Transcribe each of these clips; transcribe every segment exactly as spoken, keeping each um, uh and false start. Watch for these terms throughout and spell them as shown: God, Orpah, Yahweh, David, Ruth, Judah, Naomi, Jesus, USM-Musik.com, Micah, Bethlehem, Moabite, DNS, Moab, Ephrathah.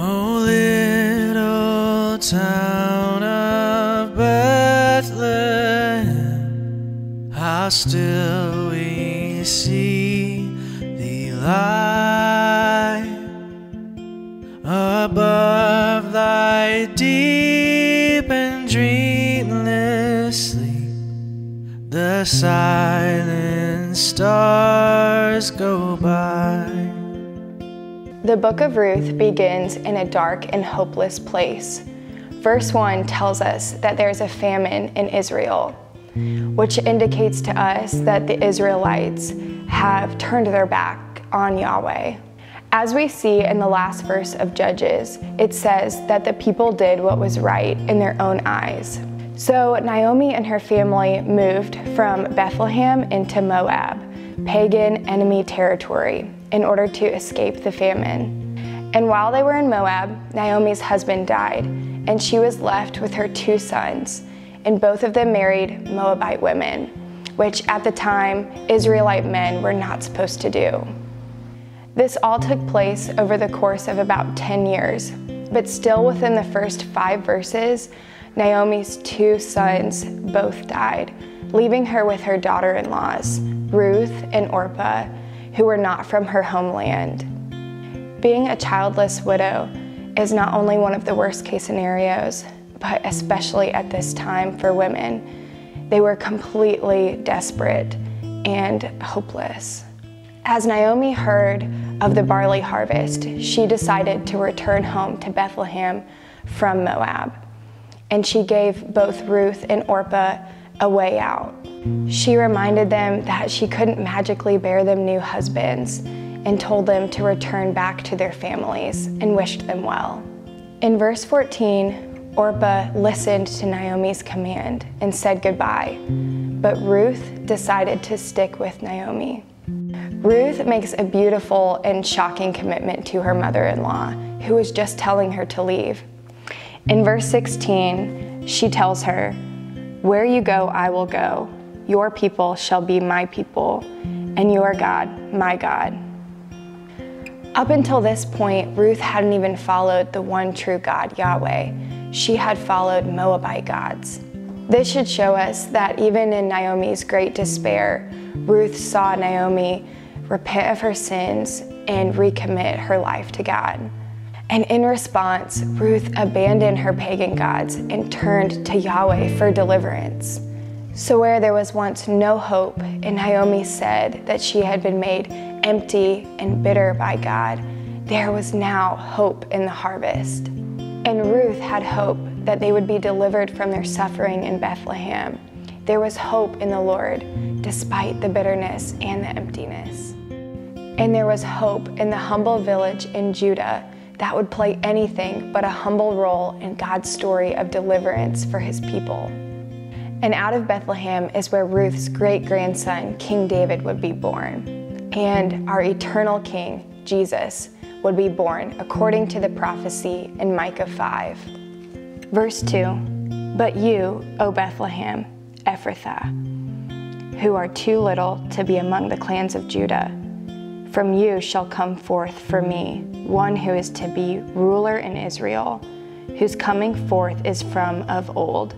O little town of Bethlehem, how still we see thee lie above thy deep and dreamless sleep. The silent stars go by. The book of Ruth begins in a dark and hopeless place. Verse one tells us that there is a famine in Israel, which indicates to us that the Israelites have turned their back on Yahweh. As we see in the last verse of Judges, it says that the people did what was right in their own eyes. So Naomi and her family moved from Bethlehem into Moab, pagan enemy territory, in order to escape the famine. And while they were in Moab, Naomi's husband died, and she was left with her two sons, and both of them married Moabite women, which at the time, Israelite men were not supposed to do. This all took place over the course of about ten years, but still within the first five verses, Naomi's two sons both died, leaving her with her daughter-in-laws, Ruth and Orpah, who were not from her homeland. Being a childless widow is not only one of the worst case scenarios, but especially at this time for women. They were completely desperate and hopeless. As Naomi heard of the barley harvest, she decided to return home to Bethlehem from Moab, and she gave both Ruth and Orpah a way out. She reminded them that she couldn't magically bear them new husbands and told them to return back to their families and wished them well. In verse fourteen, Orpah listened to Naomi's command and said goodbye, but Ruth decided to stick with Naomi. Ruth makes a beautiful and shocking commitment to her mother-in-law, who was just telling her to leave. In verse sixteen, she tells her, "Where you go, I will go. Your people shall be my people, and your God, my God." Up until this point, Ruth hadn't even followed the one true God, Yahweh. She had followed Moabite gods. This should show us that even in Naomi's great despair, Ruth saw Naomi repent of her sins and recommit her life to God. And in response, Ruth abandoned her pagan gods and turned to Yahweh for deliverance. So where there was once no hope, and Naomi said that she had been made empty and bitter by God, there was now hope in the harvest. And Ruth had hope that they would be delivered from their suffering in Bethlehem. There was hope in the Lord, despite the bitterness and the emptiness. And there was hope in the humble village in Judah that would play anything but a humble role in God's story of deliverance for his people. And out of Bethlehem is where Ruth's great-grandson, King David, would be born. And our eternal King, Jesus, would be born according to the prophecy in Micah five. Verse two, "But you, O Bethlehem, Ephrathah, who are too little to be among the clans of Judah, from you shall come forth for me one who is to be ruler in Israel, whose coming forth is from of old,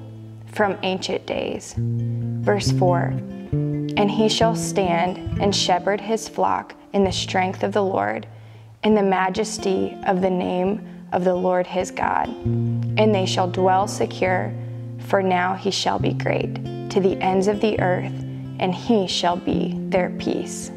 from ancient days." Verse four, "And he shall stand and shepherd his flock in the strength of the Lord, in the majesty of the name of the Lord his God. And they shall dwell secure, for now he shall be great, to the ends of the earth, and he shall be their peace."